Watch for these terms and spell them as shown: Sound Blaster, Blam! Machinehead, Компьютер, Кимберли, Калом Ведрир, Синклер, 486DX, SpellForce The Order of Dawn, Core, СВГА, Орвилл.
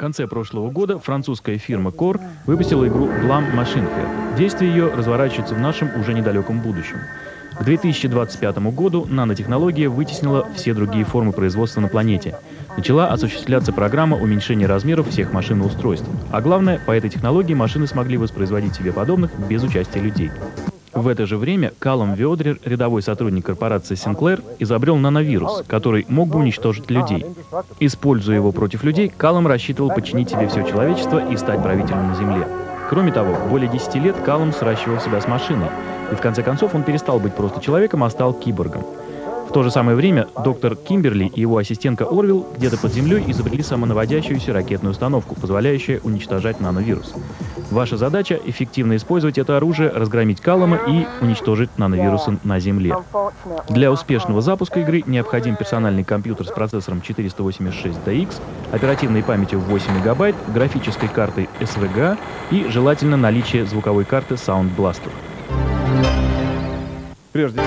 конце прошлого года французская фирма Core выпустила игру Blam! Machinehead. Действие ее разворачивается в нашем уже недалеком будущем. К 2025 году нанотехнология вытеснила все другие формы производства на планете. Начала осуществляться программа уменьшения размеров всех машин и устройств. А главное, по этой технологии машины смогли воспроизводить себе подобных без участия людей. В это же время Калом Ведрир, рядовой сотрудник корпорации Синклер, изобрел нановирус, который мог бы уничтожить людей. Используя его против людей, Калом рассчитывал подчинить себе все человечество и стать правителем на Земле. Кроме того, более 10 лет Калом сращивал себя с машиной, и в конце концов он перестал быть просто человеком, а стал киборгом. В то же самое время доктор Кимберли и его ассистентка Орвилл где-то под землей изобрели самонаводящуюся ракетную установку, позволяющую уничтожать нановирус. Ваша задача — эффективно использовать это оружие, разгромить Калома и уничтожить нановирусы на Земле. Для успешного запуска игры необходим персональный компьютер с процессором 486DX, оперативной памятью 8 мегабайт, графической картой СВГА и желательно наличие звуковой карты Sound Blaster. Прежде